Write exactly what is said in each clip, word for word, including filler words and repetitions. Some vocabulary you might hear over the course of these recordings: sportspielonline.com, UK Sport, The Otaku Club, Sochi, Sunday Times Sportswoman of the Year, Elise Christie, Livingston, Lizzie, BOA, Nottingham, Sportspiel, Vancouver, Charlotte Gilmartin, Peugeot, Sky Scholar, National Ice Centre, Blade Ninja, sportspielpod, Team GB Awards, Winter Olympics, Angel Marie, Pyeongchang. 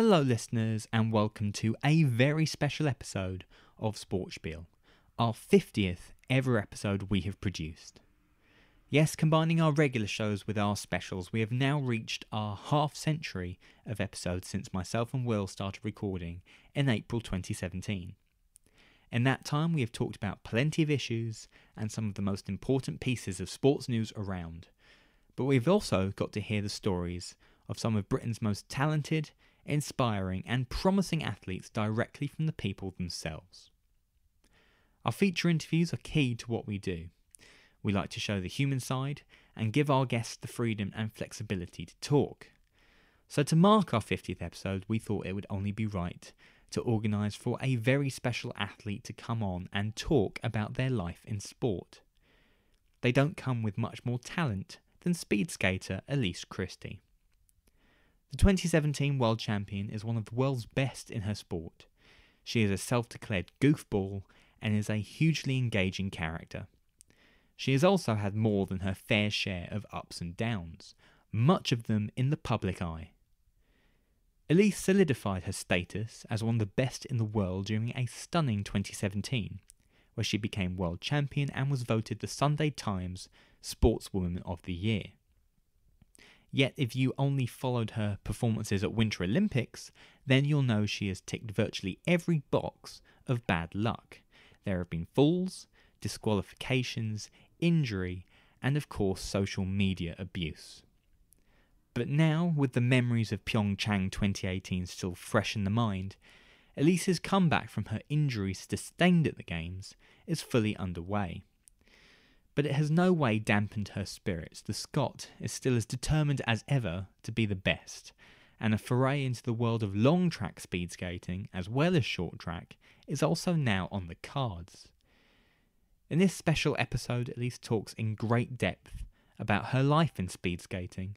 Hello listeners, and welcome to a very special episode of Sportspiel, our fiftieth ever episode we have produced. Yes, combining our regular shows with our specials, we have now reached our half century of episodes since myself and Will started recording in April twenty seventeen. In that time we have talked about plenty of issues and some of the most important pieces of sports news around, but we've also got to hear the stories of some of Britain's most talented, inspiring and promising athletes directly from the people themselves. Our feature interviews are key to what we do. We like to show the human side and give our guests the freedom and flexibility to talk. So to mark our fiftieth episode, we thought it would only be right to organise for a very special athlete to come on and talk about their life in sport. They don't come with much more talent than speed skater Elise Christie. The twenty seventeen World Champion is one of the world's best in her sport. She is a self-declared goofball and is a hugely engaging character. She has also had more than her fair share of ups and downs, much of them in the public eye. Elise solidified her status as one of the best in the world during a stunning twenty seventeen, where she became World Champion and was voted the Sunday Times Sportswoman of the Year. Yet if you only followed her performances at Winter Olympics, then you'll know she has ticked virtually every box of bad luck. There have been falls, disqualifications, injury, and of course social media abuse. But now, with the memories of Pyeongchang twenty eighteen still fresh in the mind, Elise's comeback from her injuries sustained at the Games is fully underway. But it has no way dampened her spirits. The Scot is still as determined as ever to be the best, and a foray into the world of long track speed skating, as well as short track, is also now on the cards. In this special episode, Elise talks in great depth about her life in speed skating,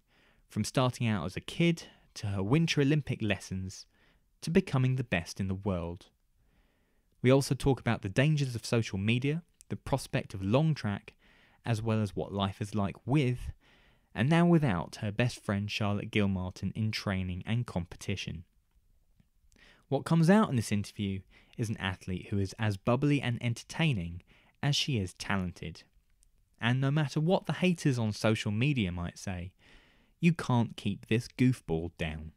from starting out as a kid, to her Winter Olympic lessons, to becoming the best in the world. We also talk about the dangers of social media, the prospect of long track, as well as what life is like with, and now without, her best friend Charlotte Gilmartin in training and competition. What comes out in this interview is an athlete who is as bubbly and entertaining as she is talented. And no matter what the haters on social media might say, you can't keep this goofball down.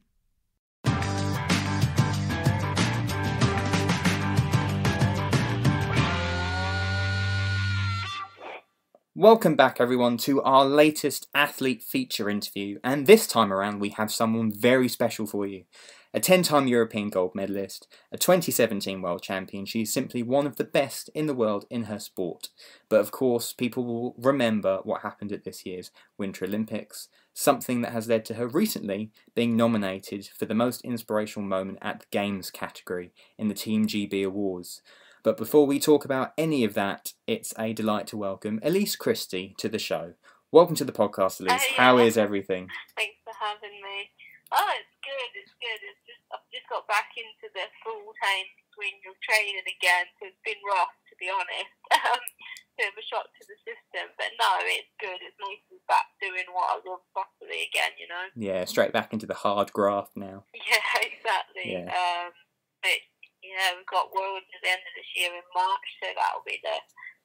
Welcome back everyone to our latest athlete feature interview, and this time around we have someone very special for you. A ten-time European gold medalist, a twenty seventeen world champion, she is simply one of the best in the world in her sport. But of course people will remember what happened at this year's Winter Olympics, something that has led to her recently being nominated for the most inspirational moment at the Games category in the Team G B Awards. But before we talk about any of that, it's a delight to welcome Elise Christie to the show. Welcome to the podcast, Elise. Hey, How is everything? Thanks for having me. Oh, it's good, it's good. It's just, I've just got back into the full-time swing of training again, so it's been rough, to be honest. Um, bit of a shock to the system, but no, it's good. It's nice to be back doing what I love properly again, you know? Yeah, straight back into the hard graft now. Yeah, exactly. Yeah. Um, but Yeah, we've got Worlds at the end of this year in March, so that'll be the,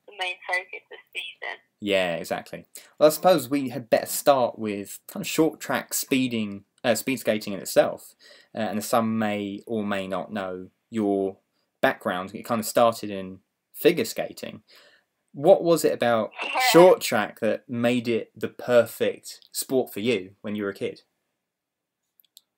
the main focus this season. Yeah, exactly. Well, I suppose we had better start with kind of short track speeding, uh, speed skating in itself. Uh, and some may or may not know your background. It kind of started in figure skating. What was it about yeah. short track that made it the perfect sport for you when you were a kid?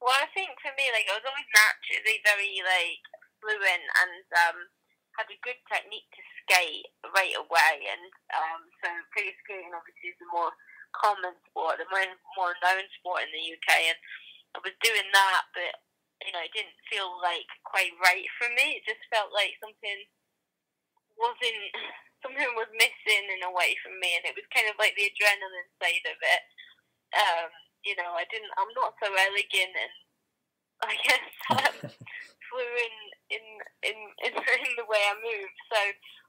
Well, I think for me, like, I was always naturally very, like, fluent and um, had a good technique to skate right away, and um, so figure skating obviously is the more common sport, the more, more known sport in the U K, and I was doing that, but you know, it didn't feel like quite right for me. It just felt like something wasn't something was missing in a way from me, and it was kind of like the adrenaline side of it. Um, you know, I didn't. I'm not so elegant, and I guess um, fluent. In, in in in the way I move, so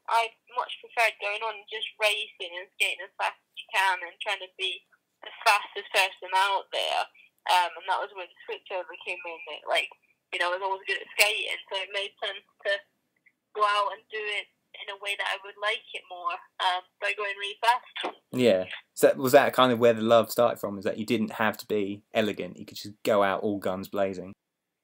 I much preferred going on just racing and skating as fast as you can and trying to be the fastest person out there, um, and that was when the switchover came in. It like you know, I was always good at skating, so it made sense to go out and do it in a way that I would like it more um, by going really fast. Yeah. So that, was that kind of where the love started from, is that you didn't have to be elegant, you could just go out all guns blazing?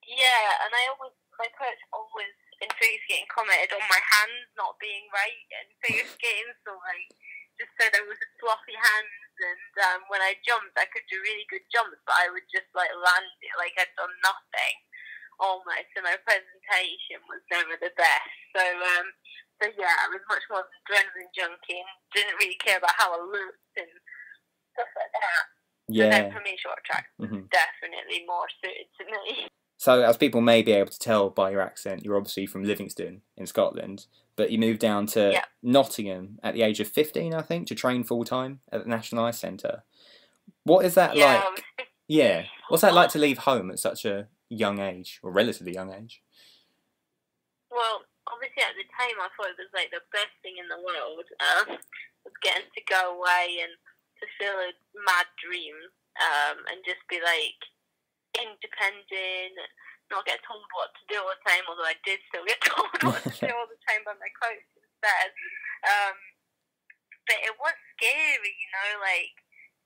Yeah, and I always, my coach always in figure skating commented on my hands not being right in figure skating, so like just said I was sloppy hands. And um, when I jumped, I could do really good jumps, but I would just like land it like I'd done nothing almost. So my presentation was never the best. So, um, so yeah, I was much more of an adrenaline junkie and didn't really care about how I looked and stuff like that. Yeah. So then for me, short track was mm-hmm. definitely more suited to me. So as people may be able to tell by your accent, you're obviously from Livingston in Scotland, but you moved down to yep. Nottingham at the age of fifteen, I think, to train full-time at the National Ice Centre. What is that yeah, like? Yeah. What's that like to leave home at such a young age, or relatively young age? Well, obviously at the time I thought it was like the best thing in the world. Um, was getting to go away and fulfill a mad dream um, and just be like, independent, not get told what to do all the time, although I did still get told what to do all the time by my coach instead. Um, but it was scary, you know, like,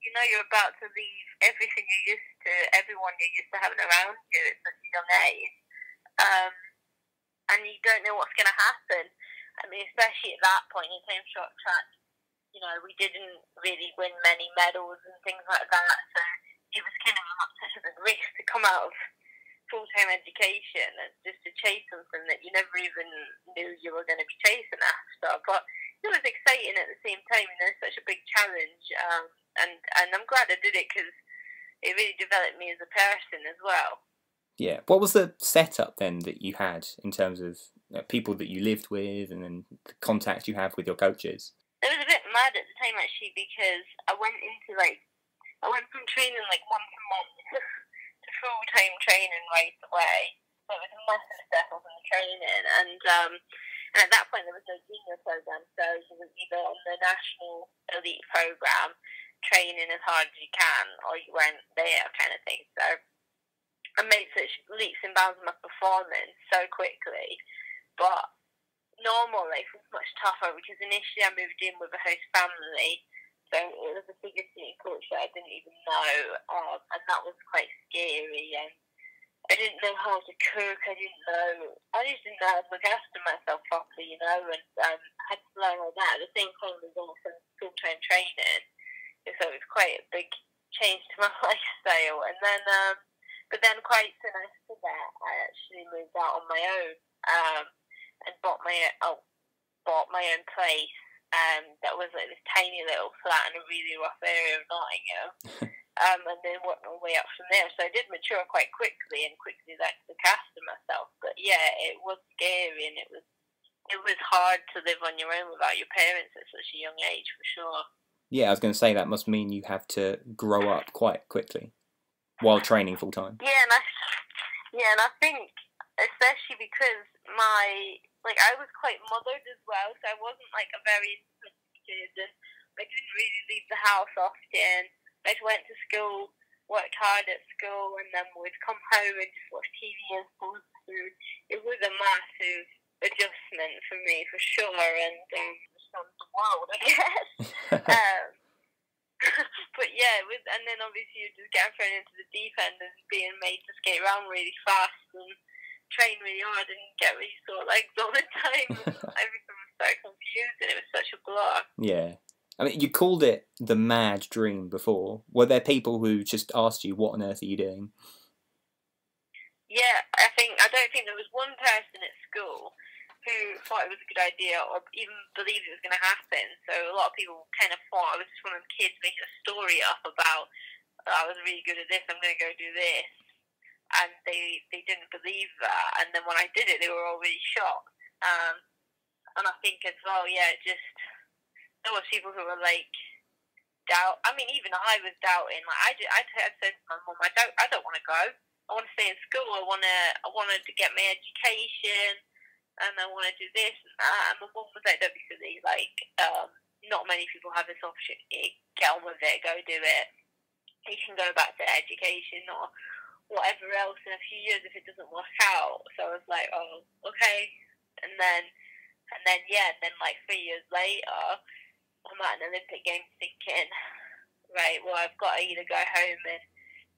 you know you're about to leave everything you're used to, everyone you're used to having around you at such a young age, um, and you don't know what's going to happen. I mean, especially at that point in time, short track, you know, we didn't really win many medals and things like that, so it was kind of a risk to come out of full-time education and just to chase something that you never even knew you were going to be chasing after. But it was exciting at the same time, you know, such a big challenge. Um, and, and I'm glad I did it because it really developed me as a person as well. Yeah. What was the setup then that you had in terms of you know, people that you lived with and then the contacts you have with your coaches? It was a bit mad at the time, actually, because I went into, like, I went from training like once a month to full-time training right away. So it was a massive step up in the training. And, um, and at that point, there was no junior program. So you were either on the national elite program, training as hard as you can, or you weren't there kind of thing. So I made such leaps and bounds in my performance so quickly. But normal life was much tougher because initially I moved in with a host family. So it was a figure skating coach that I didn't even know, um, and that was quite scary. And I didn't know how to cook. I didn't know. I just didn't know how to look after myself properly, you know. And um, I had to learn all that at the same time as also full time training. So it was quite a big change to my lifestyle. And then, um, but then quite soon after that, I actually moved out on my own um, and bought my own, oh, bought my own place. Um, that was like this tiny little flat in a really rough area of Nottingham, um, and then worked my way up from there. So I did mature quite quickly and quickly learned to look after myself. But yeah, it was scary and it was it was hard to live on your own without your parents at such a young age, for sure. Yeah, I was going to say that must mean you have to grow up quite quickly while training full time. Yeah, and I yeah, and I think especially because my. Like, I was quite mothered as well, so I wasn't, like, a very independent kid, and I didn't really leave the house often. I just went to school, worked hard at school, and then would come home and just watch T V and sports food. It was a massive adjustment for me, for sure, and um, the world, I guess. um, but, yeah, it was, and then, obviously, you're just getting thrown into the deep end and being made to skate around really fast and train really hard and get really sore legs all the time. Everything was so confused and it was such a blur. Yeah. I mean, you called it the mad dream before. Were there people who just asked you, what on earth are you doing? Yeah, I think, I don't think there was one person at school who thought it was a good idea or even believed it was going to happen. So a lot of people kind of thought I was just one of them kids making a story up about, oh, I was really good at this, I'm going to go do this. And they, they didn't believe that. And then when I did it, they were all really shocked. Um, and I think as well, yeah, it just, there was people who were like, doubt. I mean, even I was doubting. Like I, did, I, I said to my mum, I don't, I don't want to go. I want to stay in school. I want to, I wanted to get my education, and I want to do this and that. And my mum was like, don't be silly. Like, um, not many people have this opportunity. Get on with it. Go do it. You can go back to education or whatever else in a few years if it doesn't work out. So I was like, oh, okay. And then, and then yeah, and then like three years later, I'm at an Olympic Games thinking, right, well, I've got to either go home and,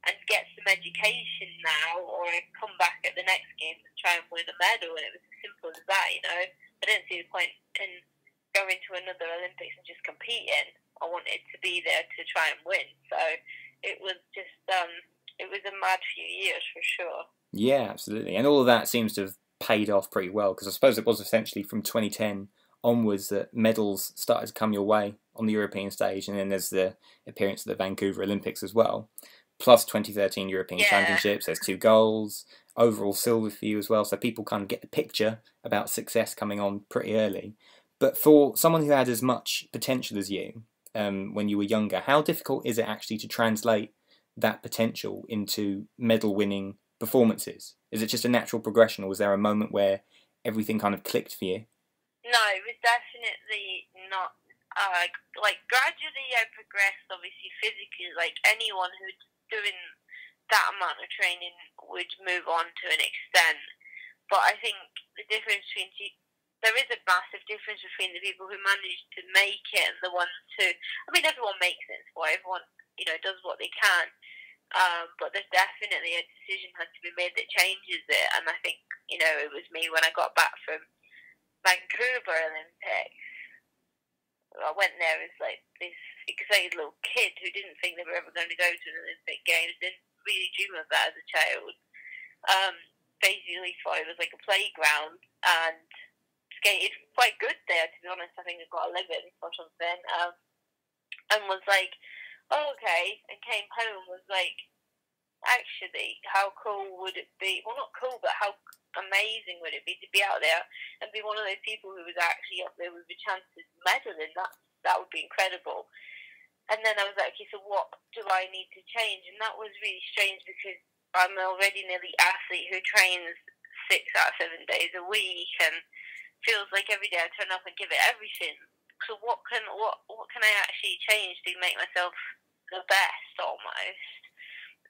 and get some education now, or I come back at the next game and try and win a medal. And it was as simple as that, you know. I didn't see the point in going to another Olympics and just competing. I wanted to be there to try and win. So it was just, um, it was a mad few years for sure. Yeah, absolutely. And all of that seems to have paid off pretty well, because I suppose it was essentially from twenty ten onwards that medals started to come your way on the European stage, and then there's the appearance at the Vancouver Olympics as well, plus twenty thirteen European yeah. Championships. There's two golds, overall silver for you as well, so people kind of get the picture about success coming on pretty early. But for someone who had as much potential as you um, when you were younger, how difficult is it actually to translate that potential into medal-winning performances? Is it just a natural progression, or was there a moment where everything kind of clicked for you? No, it was definitely not. Uh, like, gradually I progressed, obviously, physically. Like, anyone who's doing that amount of training would move on to an extent. But I think the difference between... There is a massive difference between the people who manage to make it and the ones who... I mean, everyone makes it, so everyone, you know, does what they can. Um, but there's definitely a decision had to be made that changes it. And I think, you know, it was me when I got back from Vancouver Olympics. I went there as like this excited little kid who didn't think they were ever going to go to an Olympic Games, didn't really dream of that as a child. Um, basically thought it was like a playground, and skated quite good there, to be honest. I think I got eleven or something, um, and was like, oh, okay, and came home and was like, actually, how cool would it be, well, not cool, but how amazing would it be to be out there and be one of those people who was actually up there with a chance to medal, and that that would be incredible. And then I was like, okay, so what do I need to change? And that was really strange, because I'm already an elite athlete who trains six out of seven days a week and feels like every day I turn up and give it everything. So what can what what can I actually change to make myself the best, almost?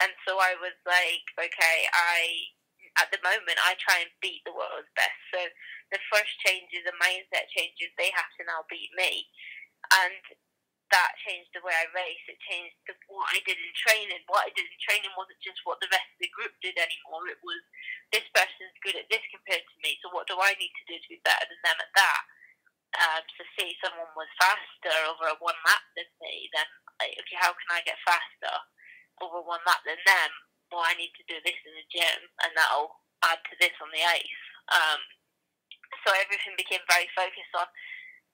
And so I was like, okay, I. At the moment, I try and beat the world's best. So the first changes, the mindset changes, they have to now beat me. And that changed the way I race. It changed the, what I did in training. What I did in training wasn't just what the rest of the group did anymore. It was, this person's good at this compared to me, so what do I need to do to be better than them at that? Um, so say someone was faster over one lap than me, then, like, okay, how can I get faster over one lap than them? Well, I need to do this in the gym, and that'll add to this on the ice. Um, so everything became very focused on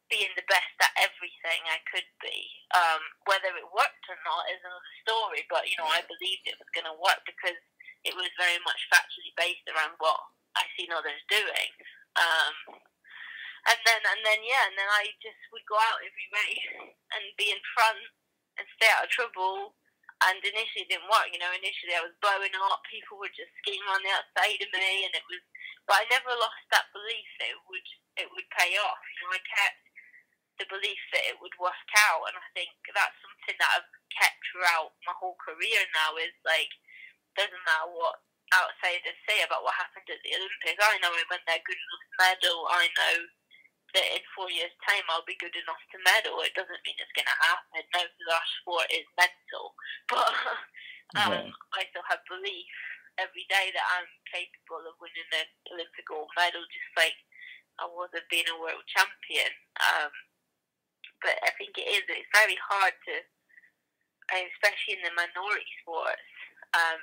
being the best at everything I could be. Um, whether it worked or not is another story, but, you know, I believed it was going to work because it was very much factually based around what I've seen others doing. Um, and then, and then, yeah, and then I just would go out every race and be in front and stay out of trouble. And initially it didn't work, you know, initially I was blowing up, people were just skiing on the outside of me, and it was, but I never lost that belief that it would, it would pay off, you know. I kept the belief that it would work out, and I think that's something that I've kept throughout my whole career now, is like, doesn't matter what outsiders say about what happened at the Olympics, I know I went there good enough to medal, I know that in four years' time I'll be good enough to medal. It doesn't mean it's going to happen. No, because our sport is mental. But um, yeah. I still have belief every day that I'm capable of winning an Olympic gold medal, just like I was of being a world champion. Um, but I think it is. It's very hard to, especially in the minority sports, um,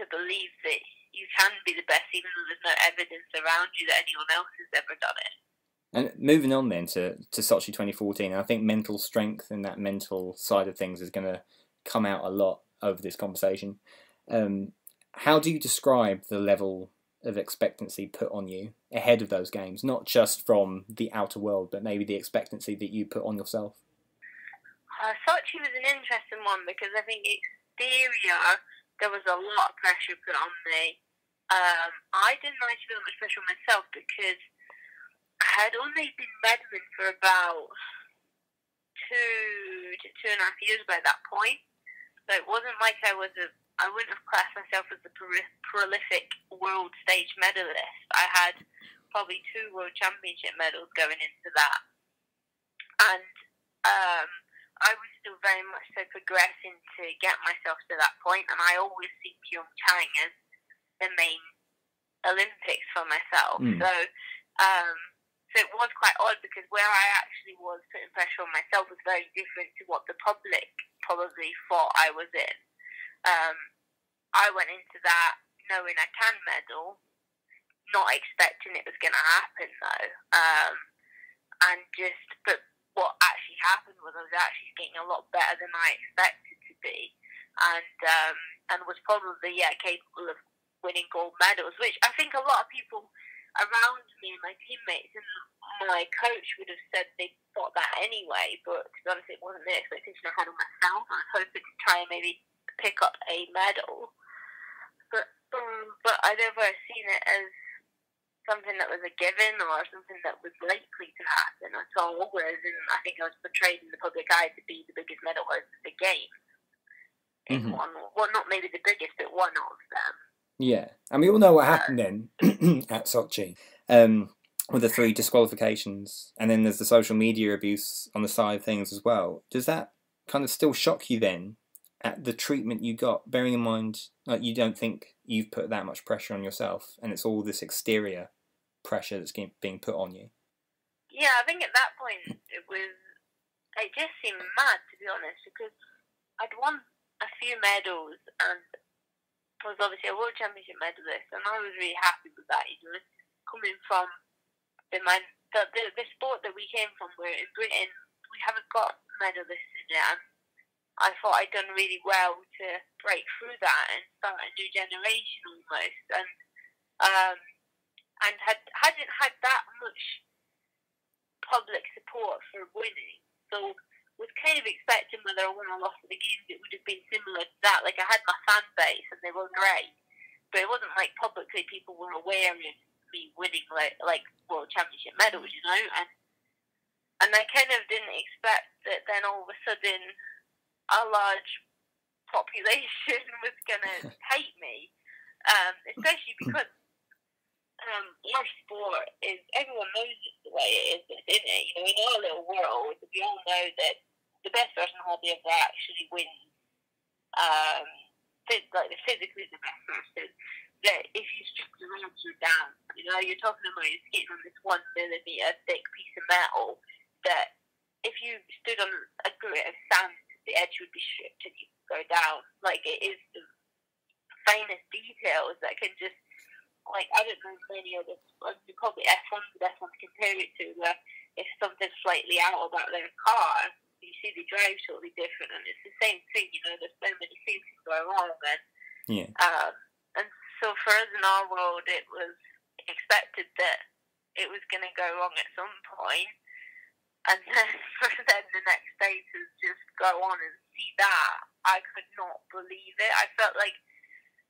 to believe that you can be the best, even though there's no evidence around you that anyone else has ever done it. And moving on then to, to Sochi twenty fourteen, I think mental strength and that mental side of things is going to come out a lot over this conversation. Um, how do you describe the level of expectancy put on you ahead of those games, not just from the outer world, but maybe the expectancy that you put on yourself? Uh, Sochi was an interesting one, because I think exterior... there was a lot of pressure put on me. Um, I didn't actually feel much pressure on myself, because I had only been medaling for about two to two and a half years by that point. So it wasn't like I was a I wouldn't have classed myself as a prolific world stage medalist. I had probably two world championship medals going into that. And um, I was still very much so progressing to get myself to that point, and I always see Pyeongchang as the main Olympics for myself. Mm. So um, so it was quite odd, because where I actually was putting pressure on myself was very different to what the public probably thought I was in. Um, I went into that knowing I can medal, not expecting it was going to happen though, um, and just but what actually happened was I was actually getting a lot better than I expected to be, and um, and was probably yeah capable of winning gold medals, which I think a lot of people around me and my teammates and my coach would have said they thought that anyway, but to be honest it wasn't the expectation I had on myself. I was hoping to try and maybe pick up a medal, but um, but I never seen it as something that was a given or something that was likely to happen at all. Whereas in, I think I was portrayed in the public eye to be the biggest medal host of the game. Mm-hmm. One, well, not maybe the biggest, but one of them. Yeah, and we all know what happened then at Sochi um, with the three disqualifications, and then there's the social media abuse on the side of things as well. Does that kind of still shock you then? At the treatment you got, bearing in mind like you don't think you've put that much pressure on yourself, and it's all this exterior pressure that's being put on you. Yeah, I think at that point it was, it just seemed mad to be honest, because I'd won a few medals and was obviously a world championship medalist, and I was really happy with that. You know, coming from the man, the, the the sport that we came from, where in Britain we haven't got medalists in it. And I thought I'd done really well to break through that and start a new generation almost, and um, and had hadn't had that much public support for winning, so was kind of expecting whether I won or lost the games it would have been similar to that. Like I had my fan base and they were great, but it wasn't like publicly people were aware of me winning like like world championship medals, you know, and and I kind of didn't expect that then all of a sudden a large population was going to hate me, um, especially because um, our sport is, everyone knows it's the way it is within it. You know, in our little world, we all know that the best person hardly ever actually wins. Um, like the physically the best person. That if you strip the rounds, you're down. You know, you're talking about you're skating on this one millimeter thick piece of metal that if you stood on a grit of sand, the edge would be stripped and you go down. Like, it is the finest details that can just, like, I don't know if any other, probably F one the best one to compare it to, where if something's slightly out about their car, you see the drive totally different, and it's the same thing, you know, there's so many things that go wrong, and, yeah. um, and so for us in our world, it was expected that it was going to go wrong at some point. And then for then the next day to just go on and see that, I could not believe it. I felt like,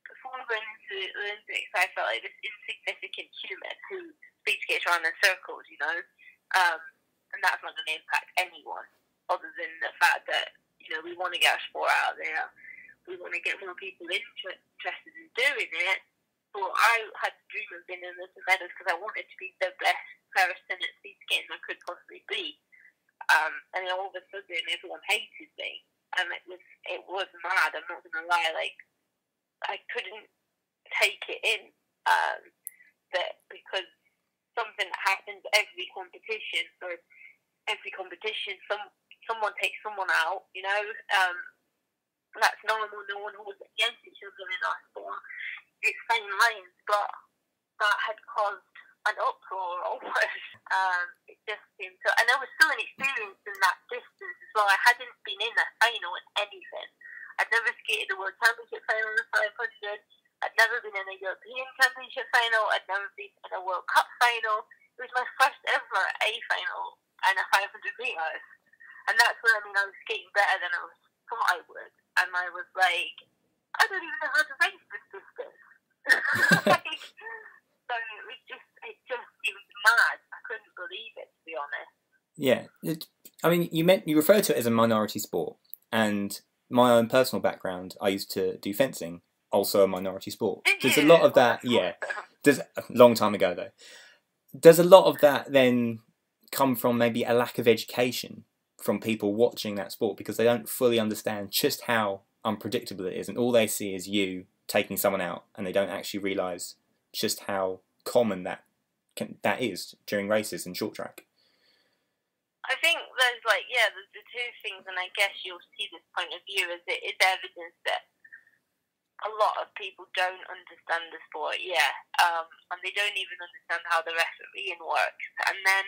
before going into the Olympics, I felt like this insignificant human who speed skates around in circles, you know, um, and that's not going to impact anyone, other than the fact that, you know, we want to get our sport out there, we want to get more people interested in doing it. Well, I had the dream of being an Olympic medalist because I wanted to be the best person at speed skating I could possibly be. Um, and then all of a sudden, everyone hated me. And it was it was mad, I'm not going to lie. Like, I couldn't take it in. Um, that because something that happens every competition, so every competition, some someone takes someone out, you know. Um, that's normal, no one holds it against each other in our sport. It's fine lines, but that had caused an uproar almost. Um, it just seemed so, and there was still an experience in that distance as well. I hadn't been in that final in anything. I'd never skated a World Championship final in the five hundred. I'd never been in a European Championship final. I'd never been in a World Cup final. It was my first ever A final and a five hundred metres. And that's when I mean I was skating better than I was, thought I would. And I was like, I don't even know how to race this distance. Like, so it was just, it just seemed mad. I couldn't believe it, to be honest. Yeah, I mean, you meant you referred to it as a minority sport, and my own personal background, I used to do fencing, also a minority sport. Did There's you? a lot of that, yeah. There's a long time ago though. Does a lot of that then come from maybe a lack of education from people watching that sport, because they don't fully understand just how unpredictable it is, and all they see is you taking someone out, and they don't actually realise just how common that can, that is during races and short track? I think there's like, yeah, there's the two things, and I guess you'll see this point of view is it is evidence that a lot of people don't understand the sport, yeah, um, and they don't even understand how the refereeing works. And then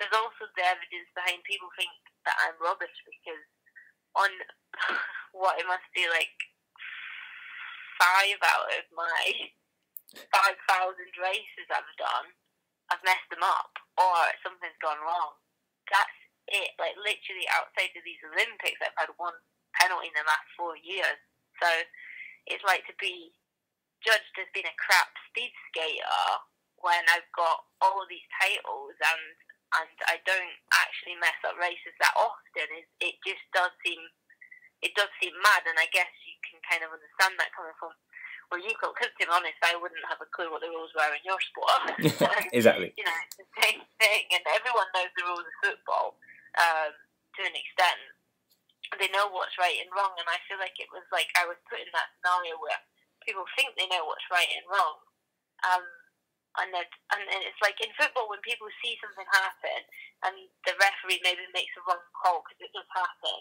there's also the evidence behind people think that I'm rubbish because on what it must be like five out of my five thousand races I've done, I've messed them up or something's gone wrong. That's it. Like literally outside of these Olympics, I've had one penalty in the last four years. So it's like to be judged as being a crap speed skater when I've got all these titles and and I don't actually mess up races that often. It it just does seem it does seem mad, and I guess you can kind of understand that coming from. Well, you could, because to be honest, I wouldn't have a clue what the rules were in your sport. So, exactly. You know, it's the same thing, and everyone knows the rules of football um, to an extent. They know what's right and wrong, and I feel like it was like I was put in that scenario where people think they know what's right and wrong, um, and that, and it's like in football when people see something happen and the referee maybe makes a wrong call because it does happen.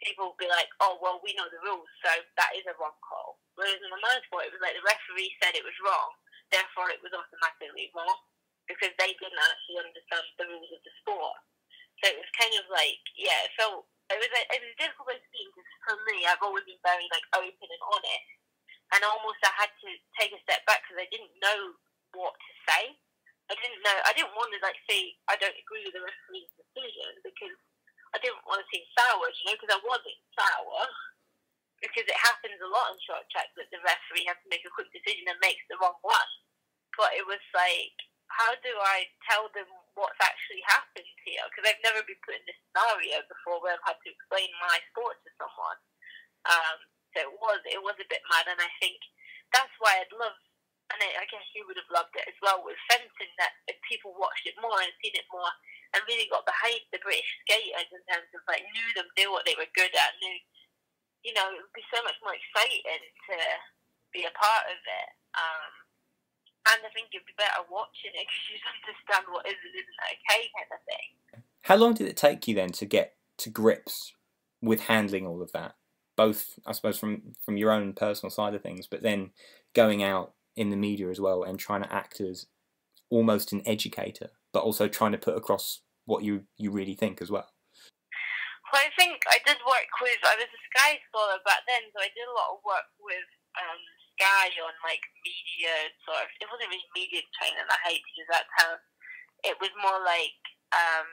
People will be like, oh, well, we know the rules, so that is a wrong call. Whereas in another sport, it was like the referee said it was wrong, therefore it was automatically wrong, because they didn't actually understand the rules of the sport. So it was kind of like, yeah, it felt, it was a, it was a difficult way to be, because for me, I've always been very, like, open and honest, and almost I had to take a step back, because I didn't know what to say. I didn't know, I didn't want to, like, say, I don't agree with the referee's decision, because I didn't want to seem sour, you know, because I wasn't sour, because it happens a lot in short track that the referee has to make a quick decision and makes the wrong one. But it was like, how do I tell them what's actually happened here? Because I've never been put in this scenario before where I've had to explain my sport to someone. Um, so it was, it was a bit mad, and I think that's why I'd love, and I, I guess you would have loved it as well with fencing, that if people watched it more and seen it more, and really got behind the British skaters in terms of, like, knew them, knew what they were good at, knew, you know, it would be so much more exciting to be a part of it. Um, and I think you'd be better watching it because you'd understand what is and isn't okay kind of thing. How long did it take you then to get to grips with handling all of that? Both, I suppose, from, from your own personal side of things, but then going out in the media as well and trying to act as almost an educator, but also trying to put across what you, you really think as well? Well, I think I did work with, I was a Sky Scholar back then, so I did a lot of work with um, Sky on, like, media, sort of, it wasn't really media training, I hate to use that term. It was more like um,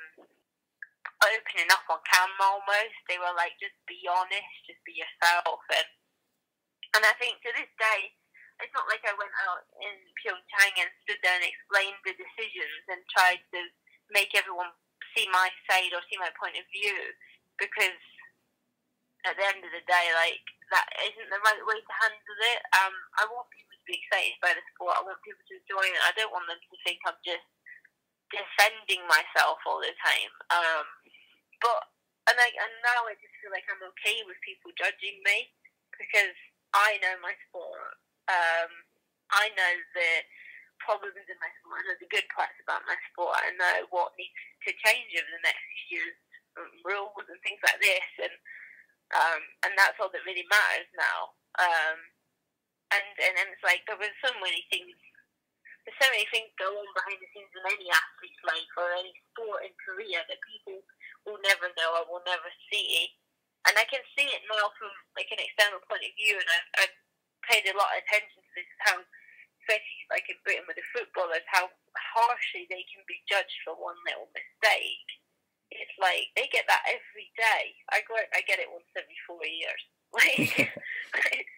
opening up on camera almost. They were like, just be honest, just be yourself. And, and I think to this day, it's not like I went out in Pyeongchang and stood there and explained the decisions and tried to make everyone see my side or see my point of view, because at the end of the day, like, that isn't the right way to handle it. Um, I want people to be excited by the sport. I want people to enjoy it. I don't want them to think I'm just defending myself all the time. Um, but and I and now I just feel like I'm okay with people judging me because I know my sport. Um, I know the problems in my sport, I know the good parts about my sport, I know what needs to change over the next few years, rules and things like this, and um, and that's all that really matters now. Um, and, and and it's like there was so many things, there's so many things go on behind the scenes in any athlete's life or any sport in Korea that people will never know or will never see, and I can see it now from like an external point of view, and I've, I've paid a lot of attention to this, how, especially like in Britain with the footballers, how harshly they can be judged for one little mistake. It's like, they get that every day. I go, I get it once every four years. Like, it's,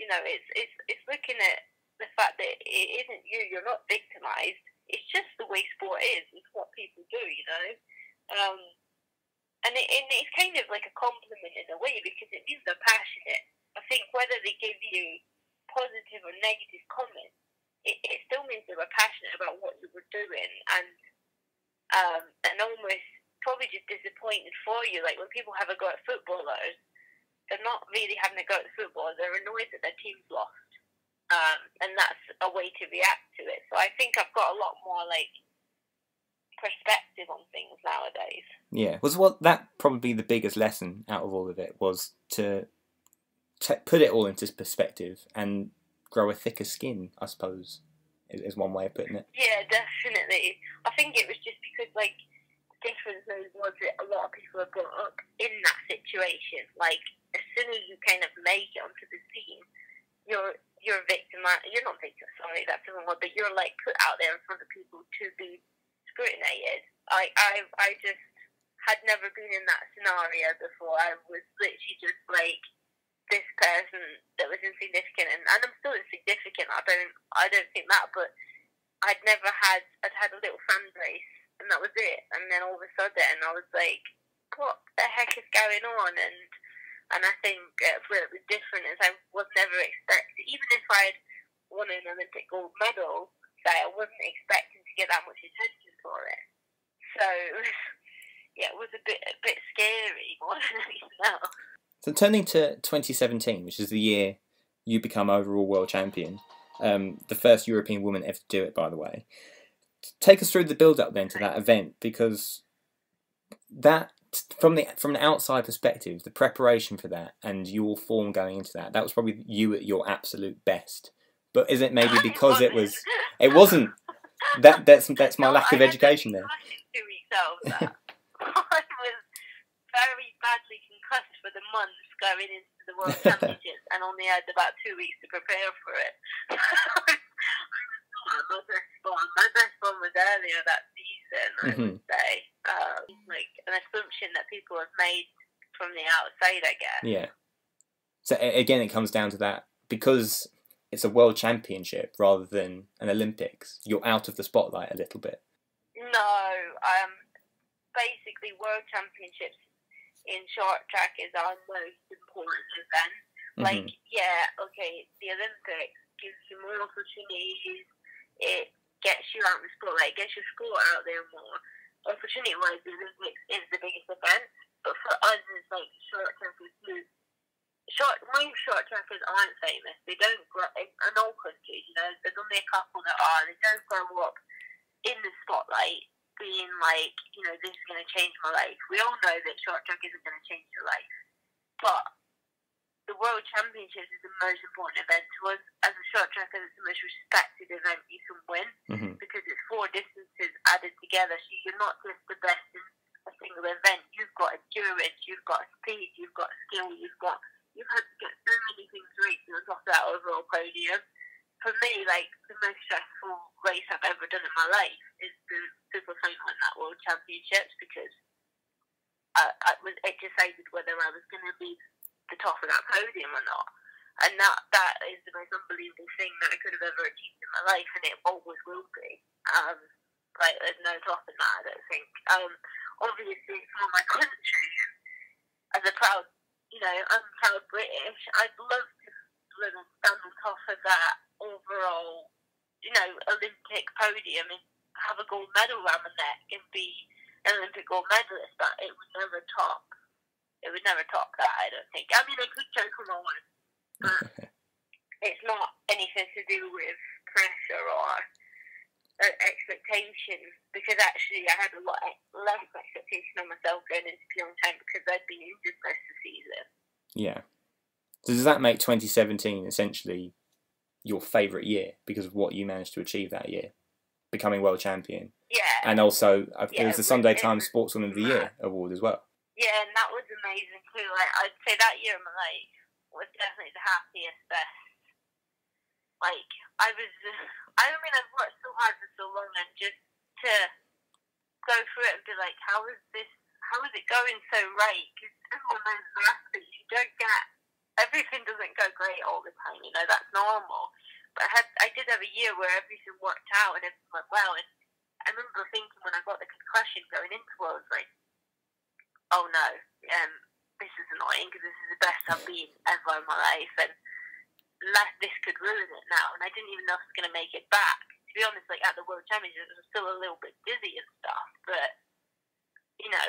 you know, it's, it's, it's looking at the fact that it isn't you, you're not victimised, it's just the way sport is, it's what people do, you know. Um, and it, and it's kind of like a compliment in a way, because it means they're passionate. I think whether they give you positive or negative comments, it, it still means they were passionate about what you were doing, and um, and almost probably just disappointed for you. Like when people have a go at footballers, they're not really having a go at footballers. They're annoyed that their team's lost, um, and that's a way to react to it. So I think I've got a lot more like perspective on things nowadays. Yeah, was what that probably the biggest lesson out of all of it was to t- put it all into perspective and grow a thicker skin, I suppose, is one way of putting it. Yeah, definitely. I think it was just because like the difference was that a lot of people are brought up in that situation. Like as soon as you kind of make it onto the scene, you're you're victimized. You're not victim. Sorry, that's the wrong word. But you're like put out there in front of people to be scrutinated. I, I, I just had never been in that scenario before. I was literally just like this person that was insignificant, and, and I'm still insignificant. I don't, I don't think that, but I'd never had, I'd had a little fan base, and that was it. And then all of a sudden, I was like, what the heck is going on? And and I think uh, where it was different is I was never expected, even if I'd won an Olympic gold medal, that I wasn't expecting to get that much attention for it. So, yeah, it was a bit a bit scary more than anything else. So turning to twenty seventeen, which is the year you become overall world champion, um, the first European woman ever to do it, by the way. Take us through the build-up then to that event, because that, from the from an outside perspective, the preparation for that and your form going into that, that was probably you at your absolute best. But is it maybe because it was? It wasn't. That that's that's my no, lack of education there. I was very badly concussed for the months going into the World Championships, and only had about two weeks to prepare for it. My best one, my best one was earlier that season. I mm-hmm. would say, um, like an assumption that people have made from the outside, I guess. Yeah. So again, it comes down to that because it's a world championship rather than an Olympics. You're out of the spotlight a little bit. No, um, basically world championships in short track is our most important event. Mm-hmm. Like, yeah, okay, the Olympics gives you more opportunities. It gets you out of the spotlight. It gets your sport out there more. Opportunity-wise, the Olympics is the biggest event. But for us, it's like short track is Short, most short trackers aren't famous. They don't grow in, in all countries, you know. There's only a couple that are. They don't grow up in the spotlight being like, you know, this is going to change my life. We all know that short track isn't going to change your life. But the World Championships is the most important event to us. As a short tracker, it's the most respected event you can win mm-hmm. because it's four distances added together. So you're not just the best in a single event. You've got endurance, you've got speed, you've got skill, you've got... You've had to get so many things right to the top of that overall podium. For me, like, the most stressful race I've ever done in my life is the Super Final in that World Championships because I, I was, it decided whether I was going to be the top of that podium or not. And that that is the most unbelievable thing that I could have ever achieved in my life, and it always will be. Um, like, there's no topping that, I don't think. Um, obviously, for my country, as a proud... You know, I'm proud British. I'd love to stand on top of that overall, you know, Olympic podium and have a gold medal around my neck and be an Olympic gold medalist, but it would never top. It would never top that, I don't think. I mean, I could joke on my one, but it's not anything to do with pressure or expectation, because actually I had a lot less expectation on myself going into Pyeongchang because I'd been injured most of the season. Yeah. So does that make twenty seventeen essentially your favourite year because of what you managed to achieve that year, becoming world champion? Yeah. And also yeah, it was the Sunday Times Sportswoman of the Year award as well. Yeah, and that was amazing too. Like, I'd say that year of my life was definitely the happiest, best. Like, I was, I mean, I've worked so hard for so long, and just to go through it and be like, how is this, how is it going so right? Because everyone knows an athlete, you don't get, everything doesn't go great all the time, you know, that's normal. But I had, I did have a year where everything worked out and everything went well, and I remember thinking when I got the concussion going into it, I was like, oh no, um, this is annoying because this is the best I've been ever in my life, and this could ruin it now, and I didn't even know if I was going to make it back. To be honest, like at the World Championships, I was still a little bit dizzy and stuff, but, you know,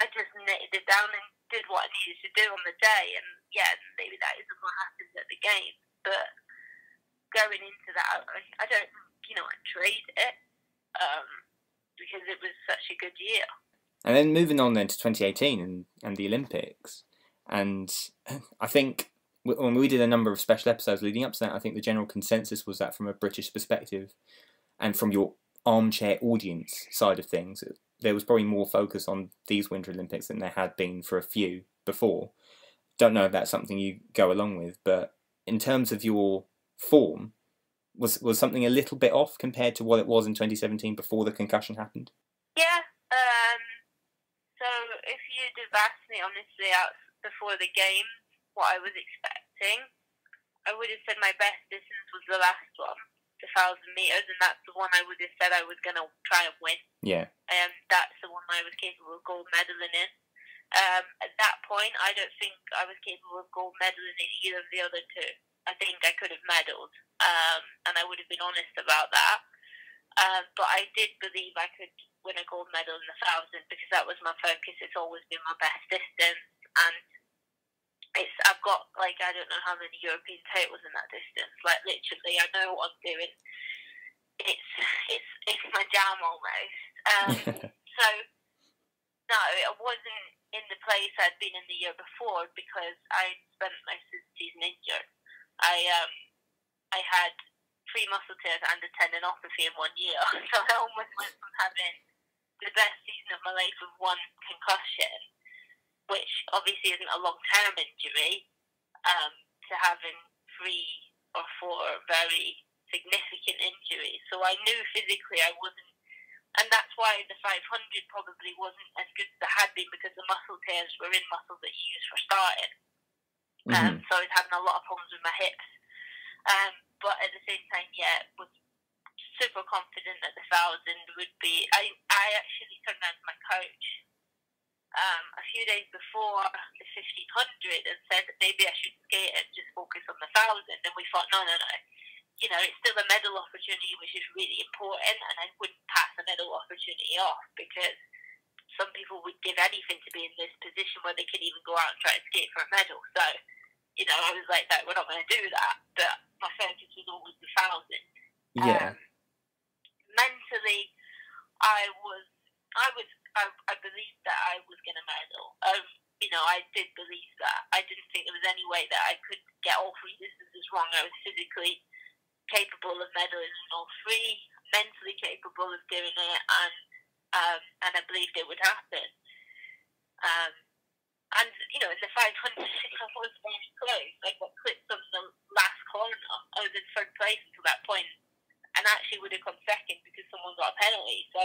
I just knitted it down and did what I needed to do on the day, and yeah, maybe that isn't what happened at the game, but going into that, I, I don't, you know, I trade it, um, because it was such a good year. And then moving on then to twenty eighteen and, and the Olympics, and I think when we did a number of special episodes leading up to that, I think the general consensus was that from a British perspective and from your armchair audience side of things, there was probably more focus on these Winter Olympics than there had been for a few before. Don't know if that's something you go along with, but in terms of your form, was was something a little bit off compared to what it was in twenty seventeen before the concussion happened? Yeah. Um... So if you'd have asked me, honestly, out before the game, what I was expecting, I would have said my best distance was the last one, the one thousand metres, and that's the one I would have said I was going to try and win. Yeah. And um, that's the one I was capable of gold medaling in. Um, at that point, I don't think I was capable of gold medaling in either of the other two. I think I could have medalled, um, and I would have been honest about that. Um, but I did believe I could win a gold medal in the thousand because that was my focus. It's always been my best distance, and it's I've got like I don't know how many European titles in that distance. Like literally, I know what I'm doing. It's it's it's my jam almost. Um, so no, I wasn't in the place I'd been in the year before because I spent most of the season injured. I um I had three muscle tears and a tendinopathy in one year, so I almost went from having the best season of my life with one concussion, which obviously isn't a long-term injury, um, to having three or four very significant injuries. So I knew physically I wasn't, and that's why the five hundred probably wasn't as good as it had been because the muscle tears were in muscles that you use for starting. Mm-hmm. Um, so I was having a lot of problems with my hips. Um, but at the same time, yeah, was super confident that the thousand would be. I I actually turned down to my coach um, a few days before the fifteen hundred and said that maybe I should skate and just focus on the thousand. And we thought, no, no, no, you know, it's still a medal opportunity, which is really important, and I wouldn't pass a medal opportunity off because some people would give anything to be in this position where they could even go out and try to skate for a medal. So, you know, I was like, no, we're not going to do that. But my focus was always the thousand. Yeah. Um, mentally, I was, I was, I, I believed that I was going to medal. Um, you know, I did believe that. I didn't think there was any way that I could get all three distances wrong. I was physically capable of medaling in all three, mentally capable of doing it, and um, and I believed it would happen. Um. And, you know, in the five hundred, I was very close. I got clipped on the last corner. I was in third place until that point, and actually would have come second because someone got a penalty. So,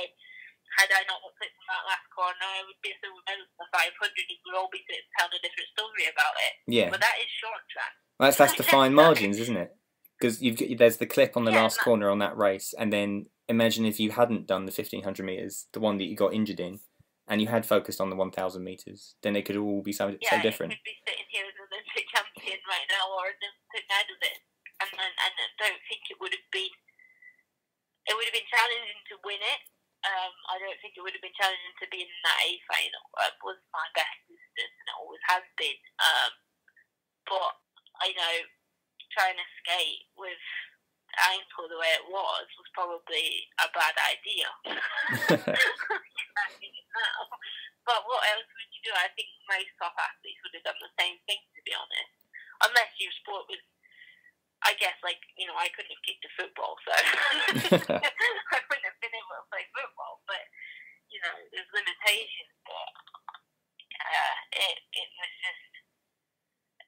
had I not got clipped on that last corner, I would be a silver medal in the five hundred, and we'd all be telling a different story about it. Yeah. But that is short track. Well, that's that's the fine margins, isn't it? Because you've got, there's the clip on the yeah, last corner on that race, and then imagine if you hadn't done the fifteen hundred metres, the one that you got injured in, and you had focused on the one thousand metres, then it could all be so, yeah, so different. Yeah, I could be sitting here as an Olympic champion right now, or an Olympic medalist, and then and I don't think it would have been, it would have been challenging to win it. Um, I don't think it would have been challenging to be in that A final. It was my best distance, and it always has been. Um, but I know trying to skate with ankle the way it was was probably a bad idea. But what else would you do? I think most top athletes would have done the same thing, to be honest. Unless your sport was, I guess, like, you know, I couldn't have kicked a football, so I wouldn't have been able to play football. But, you know, there's limitations. But uh, it, it was just,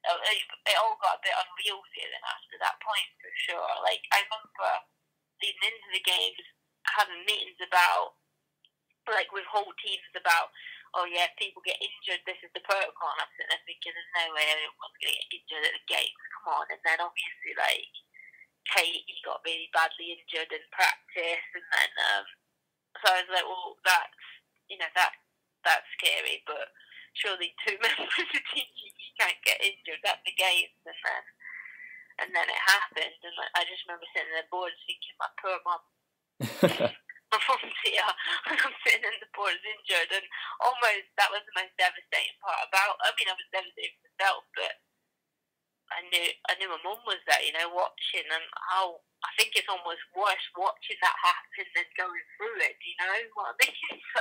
it all got a bit unreal feeling after that point, for sure. Like, I remember leading into the games, having meetings about, like, with whole teams about, oh, yeah, if people get injured, this is the protocol. And I'm sitting there thinking, there's no way anyone's going to get injured at the games, come on. And then, obviously, like, Katie got really badly injured in practice. And then, um, so I was like, well, that's, you know, that that's scary, but surely two members of the Team G B can't get injured at the games, and then and then it happened, and I, I just remember sitting in the boards thinking, my poor mum. My mum's here, and I'm sitting in the boards injured, and almost that was the most devastating part about. I mean, I was devastated myself, but I knew I knew my mum was there, you know, watching, and how. I think it's almost worse watching that happen than going through it. Do you know what I mean? So,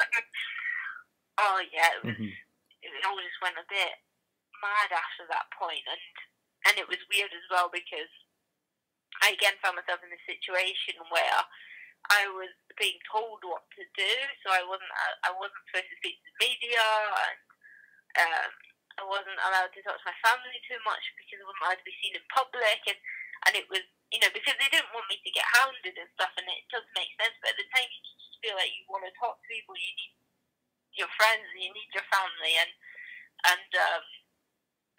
oh yeah, it was. Mm-hmm. It all just went a bit mad after that point, and and it was weird as well because I again found myself in this situation where I was being told what to do, so I wasn't I wasn't supposed to speak to the media, and um, I wasn't allowed to talk to my family too much because I wasn't allowed to be seen in public, and and it was. You know, because they didn't want me to get hounded and stuff, and it doesn't make sense. But at the time, you just feel like you want to talk to people. You need your friends, and you need your family, and and um,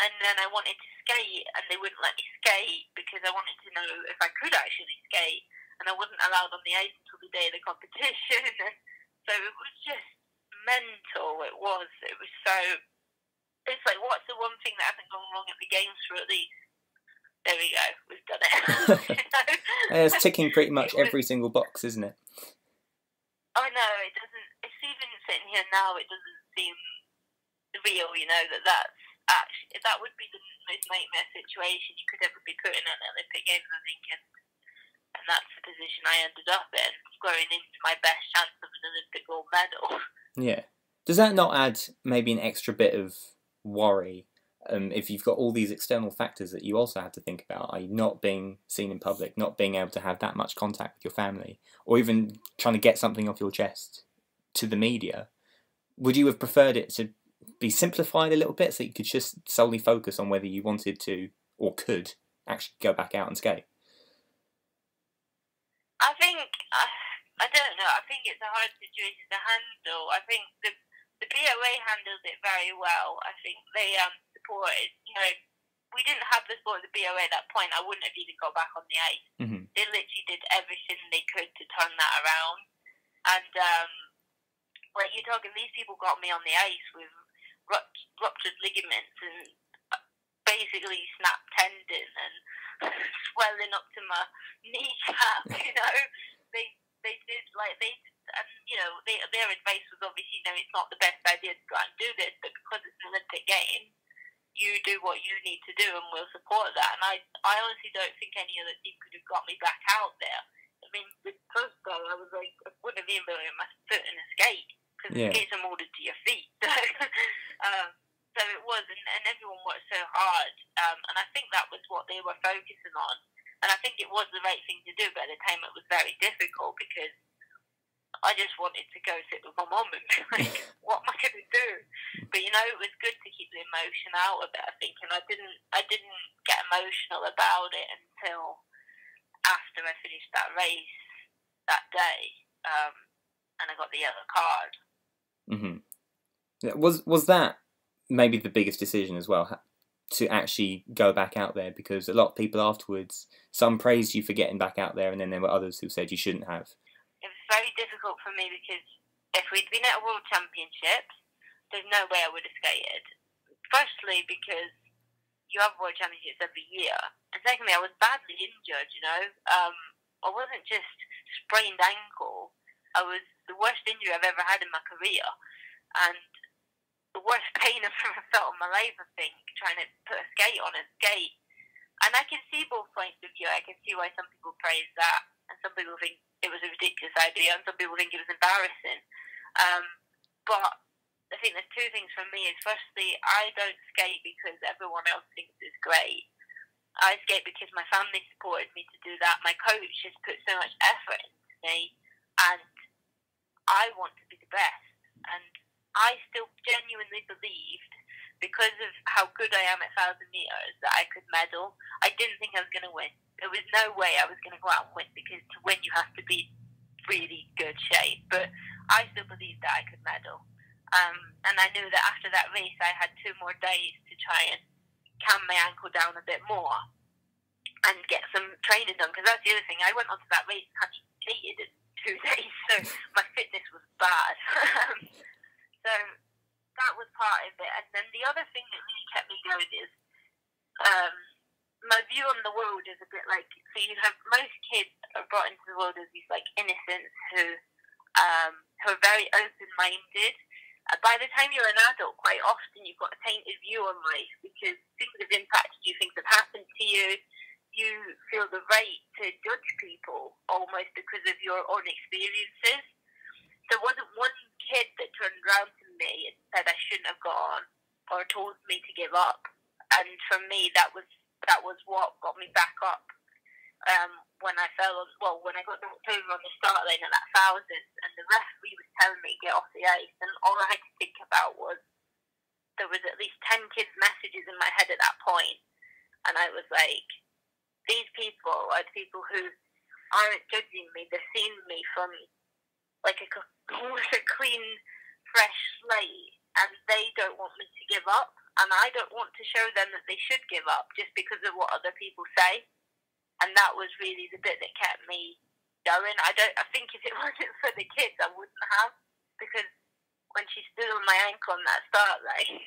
and then I wanted to skate, and they wouldn't let me skate because I wanted to know if I could actually skate, and I wasn't allowed on the ice until the day of the competition. And so it was just mental. It was. It was so. It's like, what's the one thing that hasn't gone wrong at the games for at least? There we go, we've done it. It's ticking pretty much every single box, isn't it? Oh no, it doesn't, it's even sitting here now, it doesn't seem real, you know, that that's actually, that would be the most nightmare situation you could ever be put in at an Olympic Games, I think, and, and that's the position I ended up in, growing into my best chance of an Olympic gold medal. Yeah. Does that not add maybe an extra bit of worry? Um, if you've got all these external factors that you also have to think about, are you not being seen in public, not being able to have that much contact with your family, or even trying to get something off your chest to the media, would you have preferred it to be simplified a little bit so you could just solely focus on whether you wanted to or could actually go back out and skate? I think, I, I don't know, I think it's a hard situation to handle. I think the, the B O A handles it very well. I think they... um. supported, you know, we didn't have the support of the B O A at that point, I wouldn't have even got back on the ice. Mm-hmm. They literally did everything they could to turn that around, and um, like you're talking, these people got me on the ice with rupt- ruptured ligaments and basically snapped tendon and swelling up to my kneecap, you know, they they did, like, they did, and, you know, they, their advice was obviously, you know, it's not the best idea to go and do this, but because it's an Olympic game, you do what you need to do and we'll support that. And I I honestly don't think any other team could have got me back out there. I mean, with first goal, I was like, I wouldn't have even been able to my foot in a skate, because yeah. Skates are molded to your feet. So, um, so it was, and, and everyone worked so hard. Um, and I think that was what they were focusing on. And I think it was the right thing to do, but at the time it was very difficult because I just wanted to go sit with my mum and be like, what am I going to do? But, you know, it was good to keep the emotion out of it, I think, and I didn't I didn't get emotional about it until after I finished that race that day, um, and I got the yellow card. Mm-hmm. Yeah, was, was that maybe the biggest decision as well, to actually go back out there? Because a lot of people afterwards, some praised you for getting back out there, and then there were others who said you shouldn't have. It was very difficult for me because if we'd been at a World Championships, there's no way I would have skated. Firstly, because you have World Championships every year. And secondly, I was badly injured, you know. Um, I wasn't just sprained ankle. I was the worst injury I've ever had in my career. And the worst pain I've ever felt in my life, I think, trying to put a skate on a skate. And I can see both points of view. I can see why some people praise that. And some people think it was a ridiculous idea, and some people think it was embarrassing. Um, but I think there's two things for me. Is firstly, I don't skate because everyone else thinks it's great. I skate because my family supported me to do that. My coach has put so much effort into me, and I want to be the best. And I still genuinely believed, because of how good I am at one thousand metres, that I could medal. I didn't think I was going to win. There was no way I was going to go out and win, because to win you have to be really good shape. But I still believed that I could medal. Um, and I knew that after that race I had two more days to try and calm my ankle down a bit more and get some training done. Because that's the other thing. I went onto that race and hadn't skated in two days, so my fitness was bad. So that was part of it. And then the other thing that really kept me going is um, my view on the world is a bit like, so you have most kids are brought into the world as these like innocents who um, who are very open-minded. Uh, by the time you're an adult, quite often you've got a tainted view on life because things have impacted you, things have happened to you. You feel the right to judge people almost because of your own experiences. There wasn't one kid that turned around to me and said I shouldn't have gone or told me to give up. And for me, that was that was what got me back up um, when I fell on, well, when I got knocked over on the start line at that thousand, and the referee was telling me to get off the ice, and all I had to think about was there was at least ten kids' messages in my head at that point, and I was like, these people are the people who aren't judging me. They're seeing me from like a, a clean, fresh slate, and they don't want me to give up, and I don't want to show them that they should give up just because of what other people say. And that was really the bit that kept me going. I don't. I think if it wasn't for the kids, I wouldn't have, because when she stood on my ankle on that start line,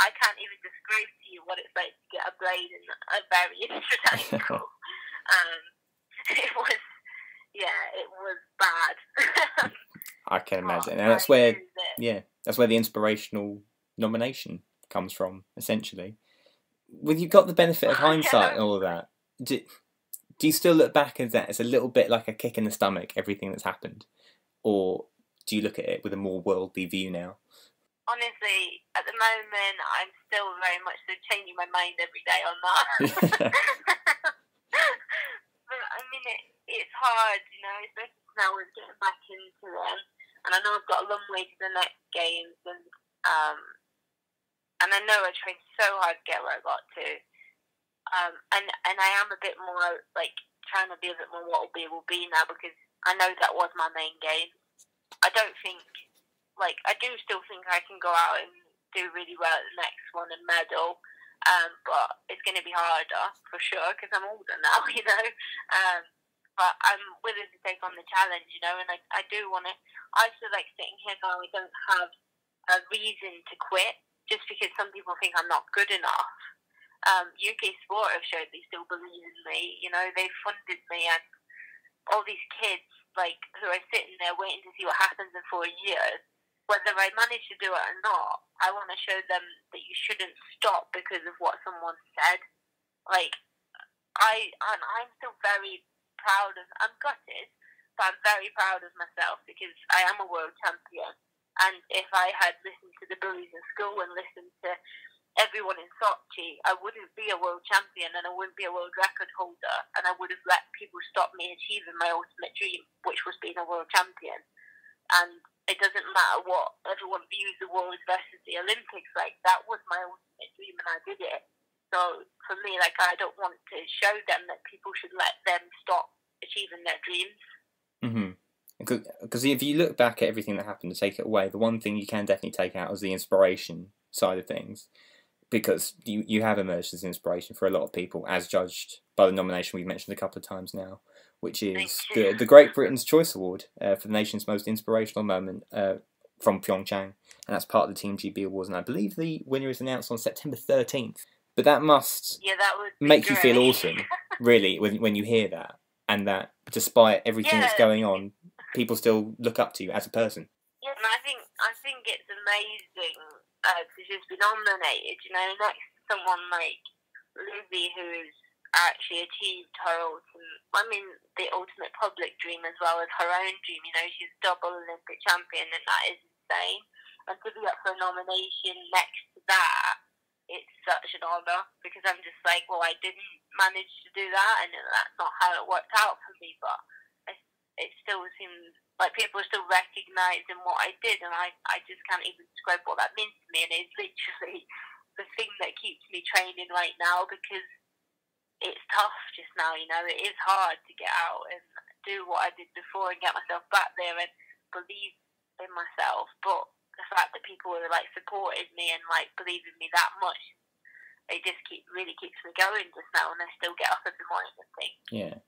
I can't even describe to you what it's like to get a blade in a very injured ankle. um, it was, yeah, it was bad. I can imagine, and that's where, yeah, that's where the inspirational nomination comes from, essentially. Well, you got the benefit of hindsight and all of that. Do, do you still look back at that as a little bit like a kick in the stomach, everything that's happened, or do you look at it with a more worldly view now? Honestly, at the moment, I'm still very much so changing my mind every day on that. But I mean, it, it's hard, you know, especially now we're getting back into it, and I know I've got a long way to the next games, and um, and I know I tried so hard to get where I got to, um, and and I am a bit more like trying to be a bit more what will be will be now, because I know that was my main game. I don't think. Like, I do still think I can go out and do really well at the next one and medal, um, but it's going to be harder, for sure, because I'm older now, you know. Um, but I'm willing to take on the challenge, you know, and I, I do want to... I feel like sitting here now, I don't have a reason to quit, just because some people think I'm not good enough. Um, U K Sport have showed they still believe in me, you know, they've funded me, and all these kids, like, who are sitting there waiting to see what happens in four years, whether I manage to do it or not, I want to show them that you shouldn't stop because of what someone said. Like, I, and I'm still very proud of, I'm gutted, but I'm very proud of myself because I am a world champion. And if I had listened to the bullies in school and listened to everyone in Sochi, I wouldn't be a world champion and I wouldn't be a world record holder. And I would have let people stop me achieving my ultimate dream, which was being a world champion. And it doesn't matter what everyone views the world versus the Olympics, like, that was my ultimate dream and I did it. So for me, like, I don't want to show them that people should let them stop achieving their dreams. Mm-hmm. Because if you look back at everything that happened and take it away, the one thing you can definitely take out is the inspiration side of things, because you, you have emerged as inspiration for a lot of people, as judged by the nomination we've mentioned a couple of times now, which is the, the Great Britain's Choice Award uh, for the nation's most inspirational moment uh, from Pyeongchang. And that's part of the Team G B Awards. And I believe the winner is announced on September thirteenth. But that must yeah, that would make great. you feel awesome, really, when, when you hear that. And that despite everything yeah. that's going on, people still look up to you as a person. Yeah, and I think, I think it's amazing uh, to just be nominated, you know, next to someone like Lizzie, who is actually achieved her ultimate, I mean, the ultimate public dream as well as her own dream. You know, she's double Olympic champion, and that is insane. And to be up for a nomination next to that, it's such an honour, because I'm just like, well, I didn't manage to do that, and that's not how it worked out for me, but it, it still seems like people are still recognising what I did, and I, I just can't even describe what that means to me, and it's literally the thing that keeps me training right now, because it's tough just now, you know, it is hard to get out and do what I did before and get myself back there and believe in myself. But the fact that people have, like, supported me and, like, believe in me that much, it just keep, really keeps me going just now, and I still get up every morning and think, yeah,